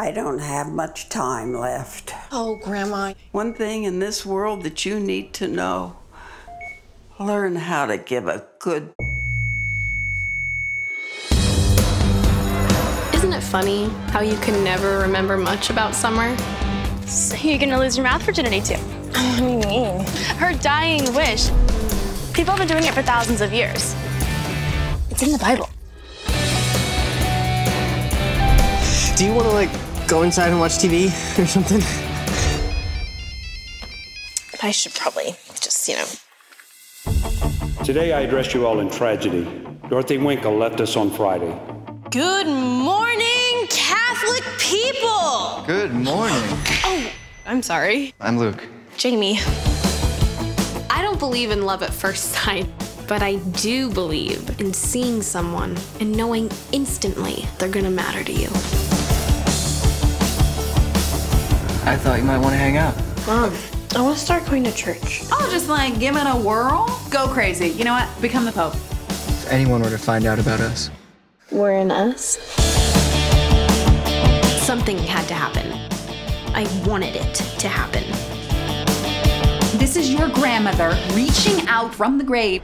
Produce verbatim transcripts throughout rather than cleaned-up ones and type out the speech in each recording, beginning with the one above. I don't have much time left. Oh, Grandma. One thing in this world that you need to know, learn how to give a good. Isn't it funny how you can never remember much about summer? So you're gonna lose your math virginity too. What do you mean? Her dying wish. People have been doing it for thousands of years. It's in the Bible. Do you want to, like, go inside and watch T V or something? I should probably just, you know. Today I address you all in tragedy. Dorothy Winkle left us on Friday. Good morning, Catholic people! Good morning. Oh, I'm sorry. I'm Luke. Jamie. I don't believe in love at first sight, but I do believe in seeing someone and knowing instantly they're gonna matter to you. I thought you might want to hang out. Mom, I want to start going to church. Oh, just like give it a whirl? Go crazy. You know what? Become the Pope. If anyone were to find out about us. We're in us. Something had to happen. I wanted it to happen. This is your grandmother reaching out from the grave.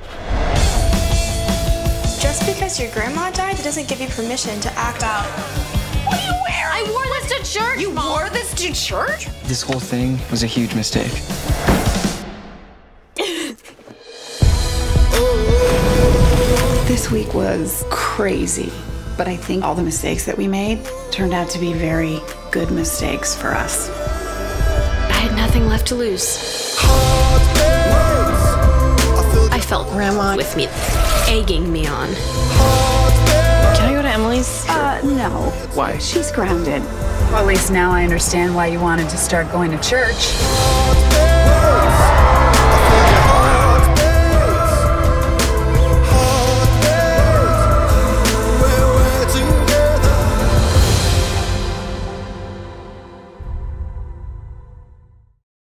Just because your grandma died, it doesn't give you permission to act out. What do you wear? I wore this to church! You Mom. wore this to church? This whole thing was a huge mistake. This week was crazy, but I think all the mistakes that we made turned out to be very good mistakes for us. I had nothing left to lose. I felt Grandma with me, egging me on. Can I go to Emily's? Sure. Uh, no. Why? She's grounded. Well, at least now I understand why you wanted to start going to church.